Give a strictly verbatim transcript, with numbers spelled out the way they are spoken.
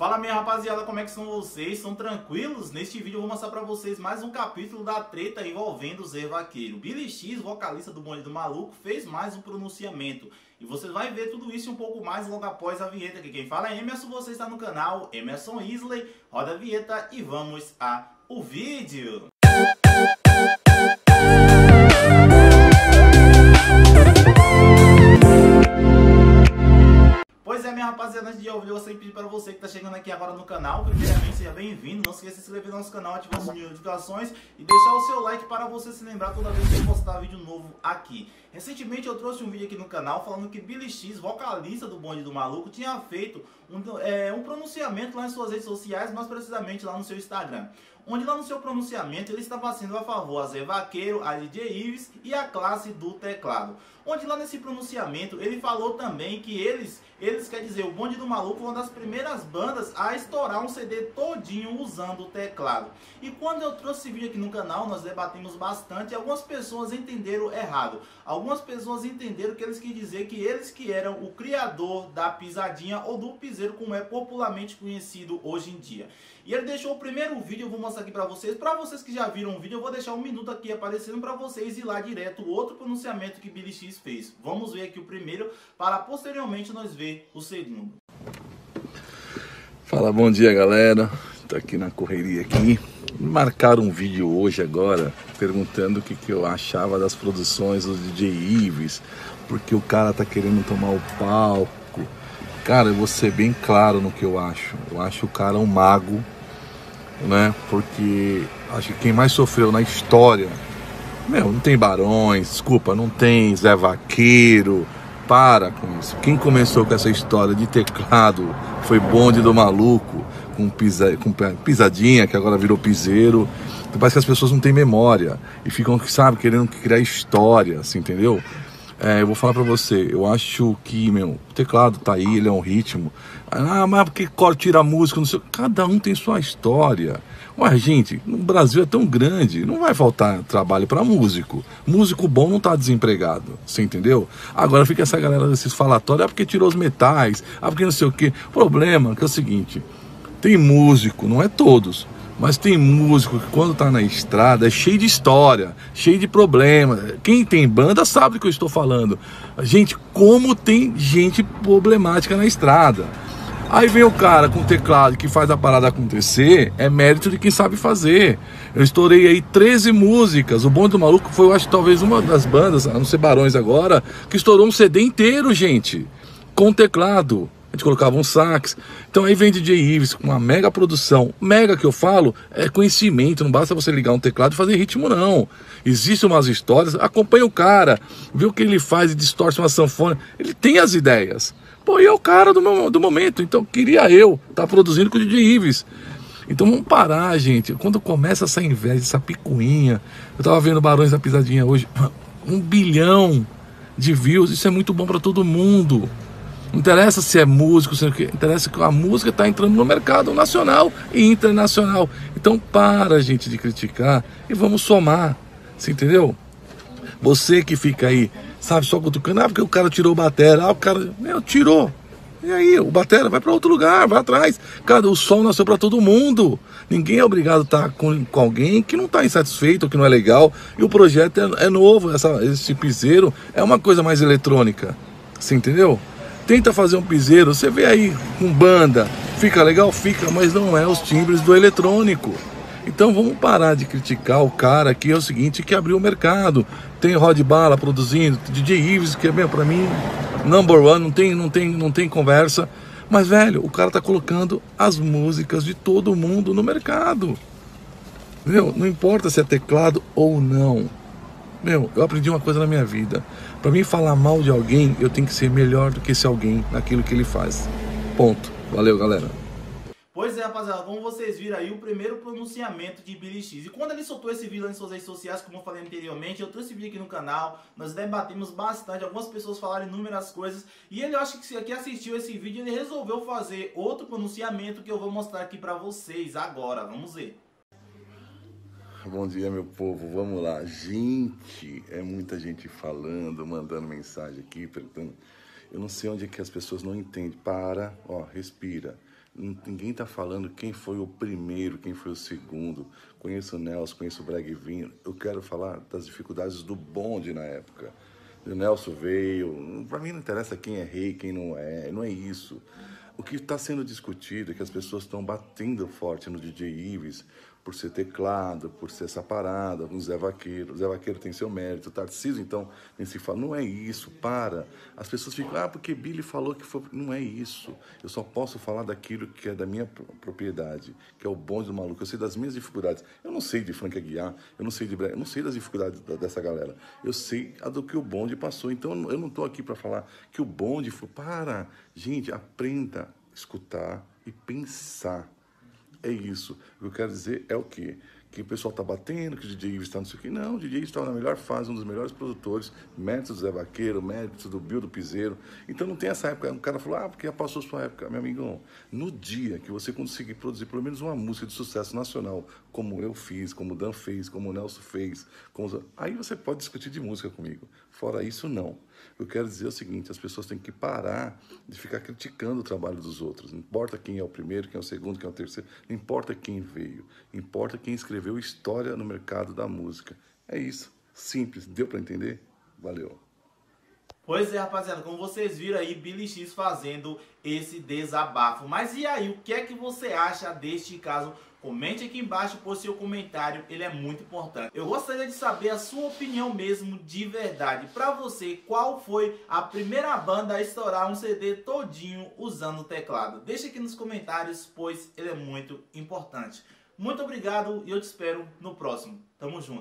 Fala minha rapaziada, como é que são vocês? São tranquilos? Neste vídeo eu vou mostrar pra vocês mais um capítulo da treta envolvendo o Zé Vaqueiro. Billy X, vocalista do Bonde do Maluco, fez mais um pronunciamento. E você vai ver tudo isso um pouco mais logo após a vinheta, que quem fala é Emerson, você está no canal Emerson Yslley. Roda a vinheta e vamos ao vídeo. Rapaziada, antes de ouvir, eu sempre pedi para você que está chegando aqui agora no canal, primeiramente seja bem-vindo, não se esqueça de se inscrever no nosso canal, ativar as notificações e deixar o seu like para você se lembrar toda vez que eu postar vídeo novo aqui. Recentemente eu trouxe um vídeo aqui no canal falando que Billy X, vocalista do Bonde do Maluco, tinha feito um, é, um pronunciamento lá em suas redes sociais, mais precisamente lá no seu Instagram, onde lá no seu pronunciamento ele estava sendo a favor a Zé Vaqueiro, a D J Ivis e a classe do teclado. Onde lá nesse pronunciamento ele falou também que eles, eles quer dizer, o Bonde do Maluco foi uma das primeiras bandas a estourar um C D todinho usando o teclado. E quando eu trouxe esse vídeo aqui no canal, nós debatimos bastante e algumas pessoas entenderam errado. Algumas pessoas entenderam que eles queriam dizer que eles que eram o criador da pisadinha ou do piseiro, como é popularmente conhecido hoje em dia. E ele deixou o primeiro vídeo, eu vou mostrar aqui pra vocês. Pra vocês que já viram o vídeo, eu vou deixar um minuto aqui aparecendo pra vocês ir lá direto o outro pronunciamento que Billy X fez. Vamos ver aqui o primeiro, para posteriormente nós ver o segundo. Fala, bom dia galera, tô aqui na correria aqui. Marcaram um vídeo hoje agora, perguntando o que, que eu achava das produções do D J Ivis, porque o cara tá querendo tomar o palco. Cara, eu vou ser bem claro no que eu acho. Eu acho o cara um mago, né? Porque acho que quem mais sofreu na história, meu, não tem Barões, desculpa, não tem Zé Vaqueiro, para com isso. Quem começou com essa história de teclado foi Bonde do Maluco, com, pisa, com pisadinha, que agora virou piseiro. Então, parece que as pessoas não têm memória e ficam, sabe, querendo criar história, assim, entendeu? É, eu vou falar pra você, eu acho que, meu, o teclado tá aí, ele é um ritmo. Ah, mas porque corta, tira a música, não sei. Cada um tem sua história. Ué, gente, o Brasil é tão grande, não vai faltar trabalho pra músico. Músico bom não tá desempregado, você entendeu? Agora fica essa galera desses falatórios, ah, porque tirou os metais, ah, porque não sei o quê. O problema é que é o seguinte, tem músico, não é todos, mas tem músico que quando tá na estrada é cheio de história, cheio de problema. Quem tem banda sabe do que eu estou falando. Gente, como tem gente problemática na estrada. Aí vem o cara com o teclado que faz a parada acontecer, é mérito de quem sabe fazer. Eu estourei aí treze músicas. O Bonde do Maluco foi, eu acho, talvez uma das bandas, a não ser Barões agora, que estourou um C D inteiro, gente, com teclado. A gente colocava um sax. Então aí vem D J Ivis com uma mega produção. Mega que eu falo é conhecimento. Não basta você ligar um teclado e fazer ritmo, não. Existem umas histórias. Acompanha o cara, vê o que ele faz e distorce uma sanfona. Ele tem as ideias. Pô, e é o cara do, meu, do momento. Então queria eu estar tá produzindo com o D J Ivis. Então vamos parar, gente. Quando começa essa inveja, essa picuinha. Eu tava vendo Barões da Pisadinha hoje. Um bilhão de views. Isso é muito bom para todo mundo. Não interessa se é músico, se é o que, interessa que a música está entrando no mercado nacional e internacional. Então para, gente, de criticar e vamos somar, você entendeu? Você que fica aí, sabe, só cutucando, ah, porque o cara tirou o batera, ah, o cara, meu, tirou. E aí, o batera vai para outro lugar, vai atrás. Cara, o som nasceu para todo mundo. Ninguém é obrigado a estar com, com alguém que não está insatisfeito, que não é legal. E o projeto é, é novo, essa, esse piseiro é uma coisa mais eletrônica, você entendeu? Tenta fazer um piseiro, você vê aí com banda, fica legal? Fica, mas não é os timbres do eletrônico. Então vamos parar de criticar o cara que é o seguinte, que abriu o mercado. Tem Rod Bala produzindo, D J Ivis, que é bem pra mim, number one, não tem, não tem, não tem conversa. Mas velho, o cara tá colocando as músicas de todo mundo no mercado. Entendeu? Não importa se é teclado ou não. Meu, eu aprendi uma coisa na minha vida. Pra mim falar mal de alguém, eu tenho que ser melhor do que esse alguém naquilo que ele faz. Ponto. Valeu, galera. Pois é, rapaziada, como vocês viram aí o primeiro pronunciamento de Billy X. E quando ele soltou esse vídeo nas suas redes sociais, como eu falei anteriormente, eu trouxe esse vídeo aqui no canal, nós debatemos bastante, algumas pessoas falaram inúmeras coisas, e ele, eu acho que aqui assistiu esse vídeo, ele resolveu fazer outro pronunciamento que eu vou mostrar aqui pra vocês agora, vamos ver. Bom dia, meu povo, vamos lá. Gente, é muita gente falando, mandando mensagem aqui, perguntando. Eu não sei onde é que as pessoas não entendem. Para, ó, respira. ninguém tá falando quem foi o primeiro, quem foi o segundo. Conheço o Nelson, conheço o Bregvinho. Eu quero falar das dificuldades do bonde na época. O Nelson veio. Para mim não interessa quem é rei, quem não é. Não é isso. O que está sendo discutido é que as pessoas estão batendo forte no D J Ivis por ser teclado, por ser essa parada, o Zé Vaqueiro. O Zé Vaqueiro tem seu mérito. O Tarcísio, então, nem se fala. Não é isso, para. As pessoas ficam, ah, porque Billy falou que foi... Não é isso. Eu só posso falar daquilo que é da minha propriedade, que é o bonde do maluco. Eu sei das minhas dificuldades. Eu não sei de Frank Aguiar, eu não sei de Bre... eu não sei das dificuldades dessa galera. Eu sei a do que o bonde passou. Então, eu não estou aqui para falar que o bonde foi... Para, gente, aprenda a escutar e pensar. É isso. O que eu quero dizer é o quê? Que o pessoal tá batendo, que o D J Ivis tá não sei o quê. Não, o D J Ivis tá na melhor fase, um dos melhores produtores, mérito do Zé Vaqueiro, mérito do Biu do Piseiro. Então não tem essa época. O cara falou, ah, porque já passou sua época. Meu amigão, no dia que você conseguir produzir pelo menos uma música de sucesso nacional, como eu fiz, como o Dan fez, como o Nelson fez, como os... aí você pode discutir de música comigo. Fora isso, não. Eu quero dizer o seguinte, as pessoas têm que parar de ficar criticando o trabalho dos outros. Não importa quem é o primeiro, quem é o segundo, quem é o terceiro. Não importa quem veio. Importa quem escreveu história no mercado da música. É isso. Simples. Deu para entender? Valeu. Pois é, rapaziada. Como vocês viram aí, Billy X fazendo esse desabafo. Mas e aí, o que é que você acha deste caso? Comente aqui embaixo, por seu comentário, ele é muito importante. Eu gostaria de saber a sua opinião mesmo, de verdade. Pra você, qual foi a primeira banda a estourar um C D todinho usando o teclado? Deixa aqui nos comentários, pois ele é muito importante. Muito obrigado e eu te espero no próximo. Tamo junto.